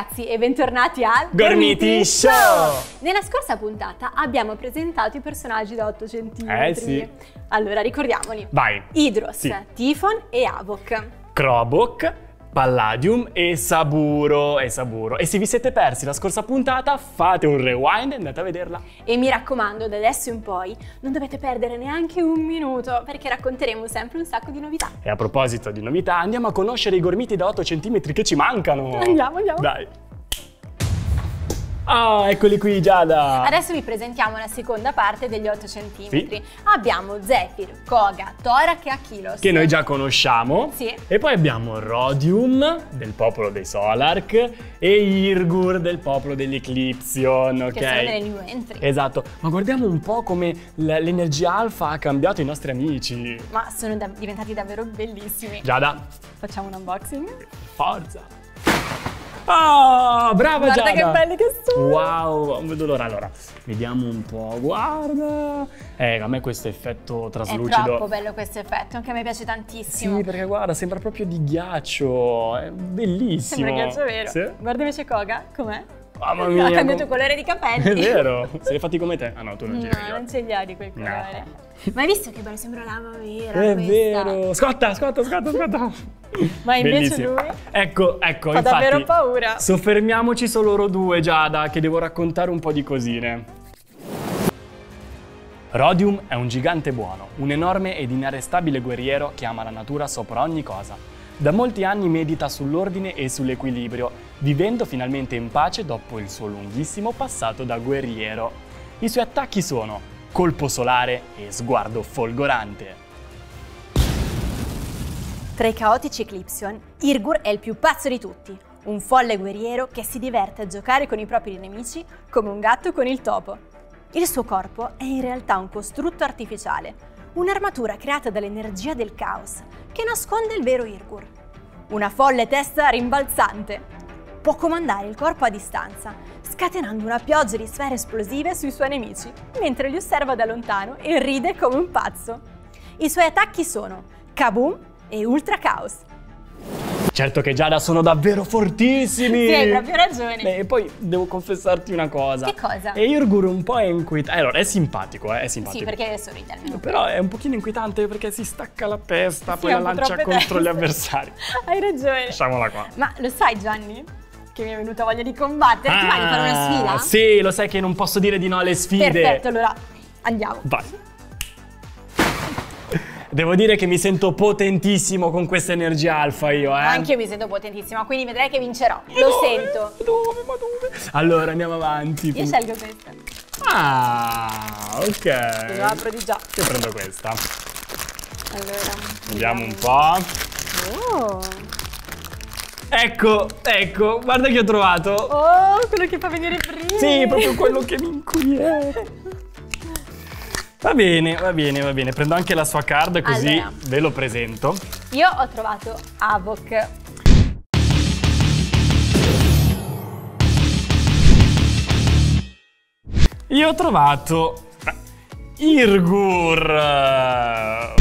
ragazzi e bentornati al Gormiti Show! Nella scorsa puntata abbiamo presentato i personaggi da 8 cm. Sì. Allora ricordiamoli. Vai! Idros, sì. Tifon e Avok. Krobok, Palladium e Saburo. E se vi siete persi la scorsa puntata, fate un rewind e andate a vederla. E mi raccomando, da adesso in poi non dovete perdere neanche un minuto, perché racconteremo sempre un sacco di novità. E a proposito di novità, andiamo a conoscere i gormiti da 8 cm che ci mancano. Andiamo. Dai. Ah, eccoli qui, Giada! Adesso vi presentiamo la seconda parte degli 8 cm. Sì. Abbiamo Zephyr, Koga, Thorac e Achilos. Che noi già conosciamo. Sì. E poi abbiamo Rhodium, del popolo dei Solark, e Irgur, del popolo degli Eclipsion, ok? Che sono delle new entry. Esatto. Ma guardiamo un po' come l'energia alfa ha cambiato i nostri amici. Ma sono diventati davvero bellissimi. Giada, facciamo un unboxing? Forza! Oh, brava Giada! Guarda che belli che sono! Wow, non vedo l'ora. Allora, vediamo un po', guarda! A me questo effetto traslucido... È troppo bello questo effetto, anche a me piace tantissimo. Sì, perché guarda, sembra proprio di ghiaccio, è bellissimo. Sembra ghiaccio vero. Sì. Guarda invece Koga, com'è? Mamma mia! Ha cambiato colore di capelli! È vero! Se li fatti come te? Ah no, tu non ce li hai. No, non ce li hai di quel colore. No. Ma hai visto che bello? Sembra lama vera. È questa. Vero! Scotta! Ma invece bellissimo. Lui? Ecco, fa infatti, davvero paura. Soffermiamoci su loro due, Giada, che devo raccontare un po' di cosine. Rhodium è un gigante buono, un enorme ed inarrestabile guerriero che ama la natura sopra ogni cosa. Da molti anni medita sull'ordine e sull'equilibrio, vivendo finalmente in pace dopo il suo lunghissimo passato da guerriero. I suoi attacchi sono colpo solare e sguardo folgorante. Tra i caotici Eclipsion, Irgur è il più pazzo di tutti, un folle guerriero che si diverte a giocare con i propri nemici come un gatto con il topo. Il suo corpo è in realtà un costrutto artificiale, un'armatura creata dall'energia del caos, che nasconde il vero Irgur. Una folle testa rimbalzante. Può comandare il corpo a distanza, scatenando una pioggia di sfere esplosive sui suoi nemici, mentre li osserva da lontano e ride come un pazzo. I suoi attacchi sono Kaboom e Ultra Chaos. Certo che Giada sono davvero fortissimi! Sì, hai proprio ragione. Beh, e poi devo confessarti una cosa. Che cosa? E Irgur un po' è inquietante. Allora, è simpatico, Sì, perché sorride almeno. Però è un pochino inquietante perché si stacca la testa, sì, poi la lancia contro gli avversari. Hai ragione. Lasciamola qua. Ma lo sai, Gianni, che mi è venuta voglia di combattere? Ti vai a fare una sfida? Sì, lo sai che non posso dire di no alle sfide. Perfetto, allora andiamo. Vai. Devo dire che mi sento potentissimo con questa energia alfa io, Anche io mi sento potentissima, quindi vedrai che vincerò. Lo sento. Ma dove? Allora, andiamo avanti. Io scelgo questa. Ah, ok. Io apro di già. Io prendo questa. Allora. Vediamo un po'. Oh. Ecco, guarda che ho trovato. Oh, quello che fa venire prima. Sì, proprio quello che mi inquieta. Va bene, prendo anche la sua card così allora, ve lo presento. Io ho trovato Avok. Io ho trovato Irgur.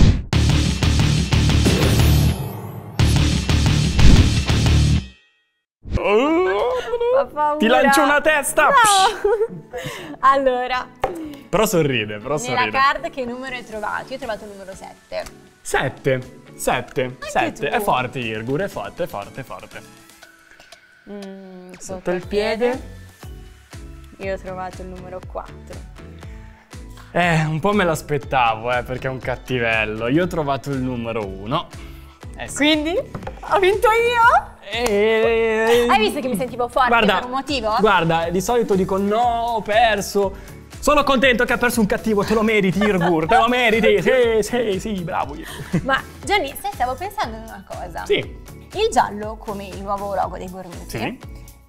Ti lancio una testa! No. Allora... Però sorride. Nella card che numero hai trovato? Io ho trovato il numero 7. 7. È forte Irgur, è forte. Sotto il piede. Io ho trovato il numero 4. Un po' me l'aspettavo, perché è un cattivello. Io ho trovato il numero 1. Sì. Quindi? Ho vinto io? Hai visto che mi sentivo forte per un motivo? Guarda, di solito dico no, ho perso. Sono contento che ha perso un cattivo, te lo meriti Irgur, te lo meriti, sì, bravo Irgur. Ma Gianni, stavo pensando in una cosa. Sì. Il giallo, come il nuovo logo dei Gormiti, sì,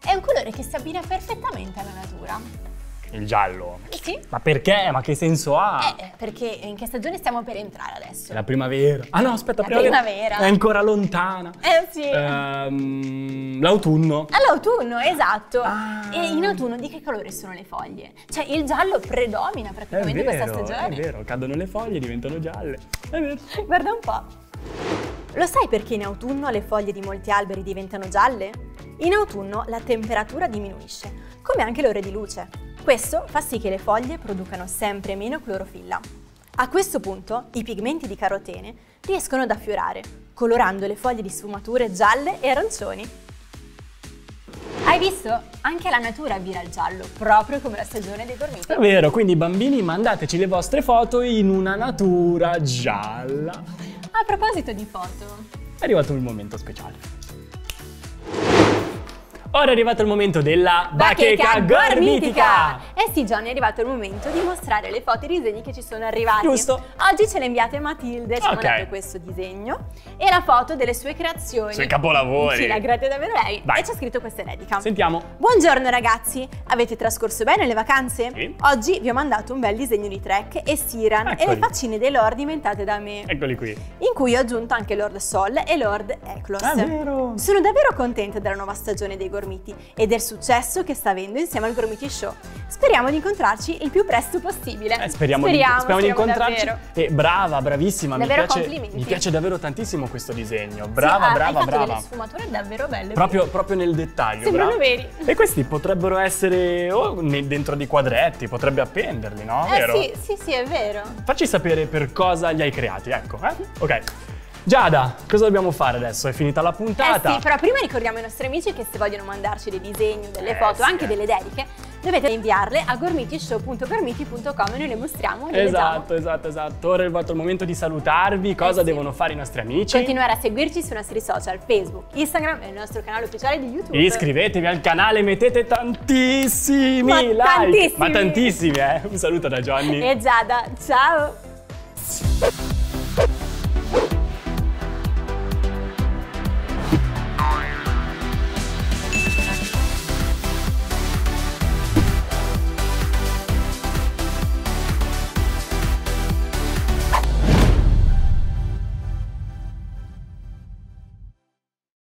è un colore che si abbina perfettamente alla natura. Il giallo? Sì. Ma perché? Ma che senso ha? Perché in che stagione stiamo per entrare adesso? La primavera. Ah no, aspetta, la primavera è ancora lontana. Sì. L'autunno. L'autunno, esatto. E in autunno di che colore sono le foglie? Cioè il giallo predomina praticamente questa stagione. È vero, cadono le foglie, diventano gialle. È vero. Guarda un po'. Lo sai perché in autunno le foglie di molti alberi diventano gialle? In autunno la temperatura diminuisce, come anche le ore di luce. Questo fa sì che le foglie producano sempre meno clorofilla. A questo punto i pigmenti di carotene riescono ad affiorare, colorando le foglie di sfumature gialle e arancioni. Hai visto? Anche la natura vira al giallo, proprio come la stagione dei gormiti. È vero, quindi bambini, mandateci le vostre foto in una natura gialla. A proposito di foto, è arrivato il momento speciale. Ora è arrivato il momento della bacheca gormitica! Eh sì, Jonny, è arrivato il momento di mostrare le foto e i disegni che ci sono arrivati. Giusto! Oggi ce le inviate Matilde, ci ha mandato questo disegno e la foto delle sue creazioni. Sui capolavori! Sì, la grazie davvero lei. Vai. E ci ha scritto questa dedica. Sentiamo! Buongiorno ragazzi! Avete trascorso bene le vacanze? Sì. Oggi vi ho mandato un bel disegno di Trek e Siran e le faccine dei lord inventate da me. Eccoli qui! In cui ho aggiunto anche Lord Sol e Lord Eklos. È vero! Sono davvero contenta della nuova stagione dei gormiti e del successo che sta avendo insieme al Gormiti Show. Speriamo di incontrarci il più presto possibile. Speriamo di incontrarci davvero. E brava, bravissima, mi piace davvero tantissimo questo disegno. Brava, sì, brava. Delle sfumature davvero belle. Proprio nel dettaglio. Sembrano veri. E questi potrebbero essere dentro di quadretti, potrebbe appenderli, no? Vero? Sì, è vero. Facci sapere per cosa li hai creati, ecco. Ok. Giada, cosa dobbiamo fare adesso? È finita la puntata. Sì, però prima ricordiamo ai nostri amici che se vogliono mandarci dei disegni, delle foto, anche delle dediche, dovete inviarle a gormitishow.gormiti.com e noi le mostriamo. Esatto. Ora è arrivato il momento di salutarvi. Cosa devono fare i nostri amici? Continuare a seguirci sui nostri social, Facebook, Instagram e il nostro canale ufficiale di YouTube. Iscrivetevi al canale, mettete tantissimi like. Ma tantissimi, eh! Un saluto da Jonny e Giada. Ciao!